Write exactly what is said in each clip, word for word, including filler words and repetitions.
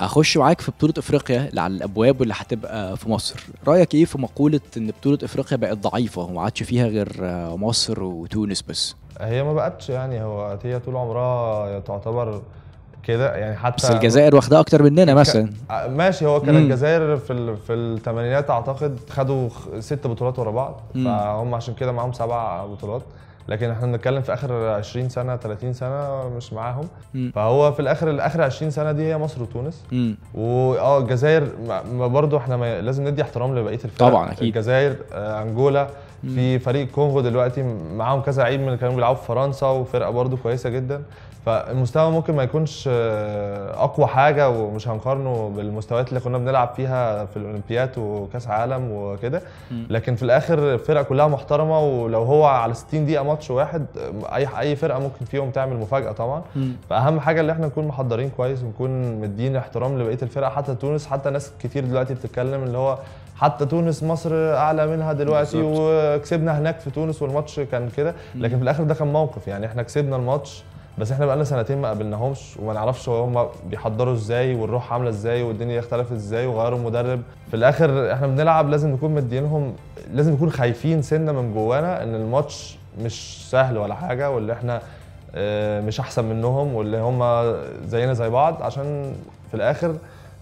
هخش معاك في بطولة افريقيا اللي على الابواب واللي هتبقى في مصر، رأيك ايه في مقولة ان بطولة افريقيا بقت ضعيفة وما عادش فيها غير مصر وتونس بس؟ هي ما بقتش يعني، هو هي طول عمرها تعتبر كده يعني، حتى بس الجزائر واخدها اكتر مننا مثلا. ماشي، هو كان الجزائر في في الثمانينات اعتقد خدوا ست بطولات ورا بعض، فهم عشان كده معاهم سبع بطولات، لكن احنا بنتكلم في اخر عشرين سنه ثلاثين سنه مش معاهم. م. فهو في الاخر اخر عشرين سنه دي هي مصر وتونس، واه الجزائر برضه احنا ما لازم ندي احترام لبقيه الفرق طبعا اكيد. الجزائر، آه، انجولا، م. في فريق كونغو دلوقتي معاهم كذا لعيب من اللي كانوا بيلعبوا في فرنسا، وفرقه برضه كويسه جدا، فالمستوى ممكن ما يكونش اقوى حاجه ومش هنقارنه بالمستويات اللي كنا بنلعب فيها في الاولمبياد وكاس عالم وكده، لكن في الاخر الفرقه كلها محترمه، ولو هو على ستين دقيقه ماتش واحد اي اي فرقه ممكن فيهم تعمل مفاجاه طبعا. م. فاهم حاجه اللي احنا نكون محضرين كويس ونكون مدين احترام لبقيه الفرقه، حتى تونس، حتى ناس كتير دلوقتي بتتكلم اللي هو حتى تونس مصر اعلى منها دلوقتي بالزبط. وكسبنا هناك في تونس والماتش كان كده، لكن في الاخر ده كان موقف يعني، احنا كسبنا الماتش بس احنا بقالنا سنتين ما قابلناهمش وما نعرفش هم بيحضروا ازاي والروح عامله ازاي والدنيا اختلفت ازاي وغيروا مدرب. في الاخر احنا بنلعب لازم نكون مدينهم، لازم نكون خايفين سنه من جوانا ان الماتش مش سهل ولا حاجه، واللي احنا مش احسن منهم واللي هم زينا زي بعض، عشان في الاخر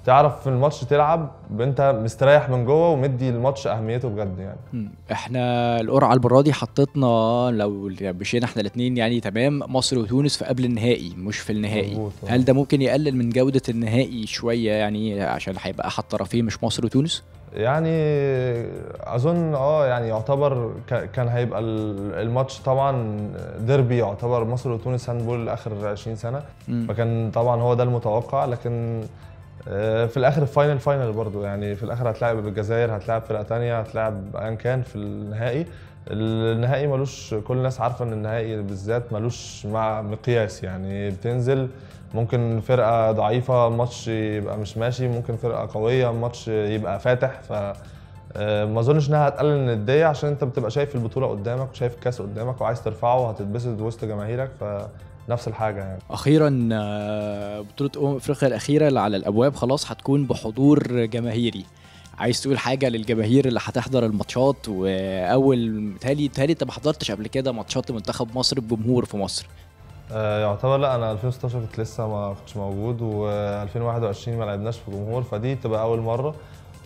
تعرف في الماتش تلعب انت مستريح من جوه ومدي الماتش اهميته بجد يعني. احنا القرعه المره دي حطيتنا لو مشينا احنا الاثنين يعني تمام مصر وتونس في قبل النهائي مش في النهائي، هل ده ممكن يقلل من جوده النهائي شويه يعني عشان هيبقى احد طرفين مش مصر وتونس؟ يعني اظن اه يعني يعتبر كان هيبقى الماتش طبعا ديربي، يعتبر مصر وتونس هاندبول اخر عشرين سنه، م. فكان طبعا هو ده المتوقع، لكن في الاخر فاينل فاينل برضه يعني، في الاخر هتلاعب الجزائر، هتلاعب فرقه ثانيه، هتلاعب ايا كان في النهائي. النهائي ملوش، كل الناس عارفه ان النهائي بالذات ملوش مع مقياس يعني، بتنزل ممكن فرقه ضعيفه ماتش يبقى مش ماشي، ممكن فرقه قويه ماتش يبقى فاتح، ف ما اظنش انها هتقلل من الديه عشان انت بتبقى شايف البطوله قدامك وشايف الكاس قدامك وعايز ترفعه وهتتبسط وسط جماهيرك، ف نفس الحاجه يعني. اخيرا بطوله امم افريقيا الاخيره اللي على الابواب خلاص هتكون بحضور جماهيري، عايز تقول حاجه للجماهير اللي هتحضر الماتشات؟ واول متهيألي متهيألي انت ما حضرتش قبل كده ماتشات منتخب مصر بجمهور في مصر. أه يعتبر لا، انا ألفين وستاشر كنت لسه ما كنتش موجود، و2021 ما لعبناش في جمهور، فدي تبقى اول مره.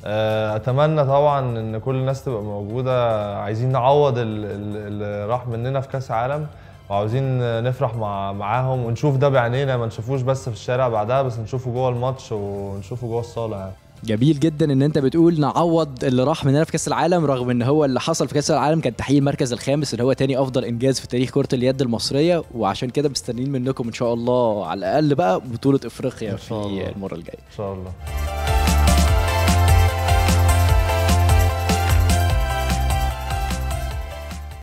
اتمنى طبعا ان كل الناس تبقى موجوده، عايزين نعوض اللي راح مننا في كاس عالم وعاوزين نفرح مع معاهم ونشوف ده بعينينا، ما نشوفوش بس في الشارع بعدها، بس نشوفه جوه الماتش ونشوفه جوه الصاله يعني. جميل جدا ان انت بتقول نعوض اللي راح مننا في كاس العالم، رغم ان هو اللي حصل في كاس العالم كان تحقيق المركز الخامس اللي هو تاني افضل انجاز في تاريخ كره اليد المصريه، وعشان كده مستنيين منكم ان شاء الله على الاقل بقى بطوله افريقيا في المره الجايه ان شاء الله.